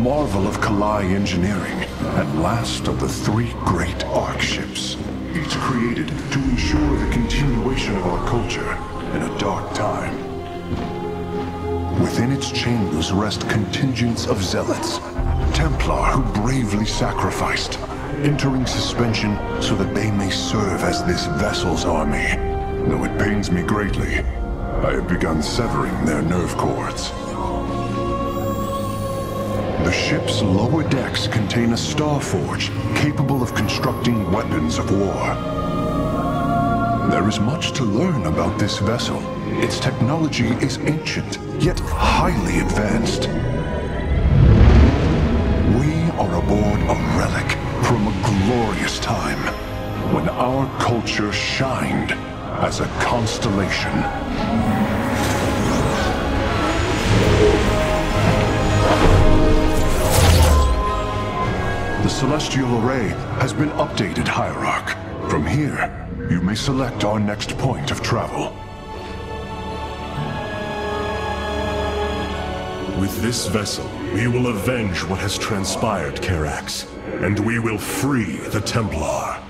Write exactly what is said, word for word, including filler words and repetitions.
marvel of Kalai engineering, and last of the three great Ark ships, each created to ensure the continuation of our culture in a dark time. Within its chambers rest contingents of zealots, Templar who bravely sacrificed, entering suspension so that they may serve as this vessel's army. Though it pains me greatly, I have begun severing their nerve cords. The ship's lower decks contain a star forge capable of constructing weapons of war. There is much to learn about this vessel. Its technology is ancient, yet highly advanced. We are aboard a relic from a glorious time when our culture shined as a constellation. The Celestial Array has been updated, Hierarch. From here, you may select our next point of travel. With this vessel, we will avenge what has transpired, Karax, and we will free the Templar.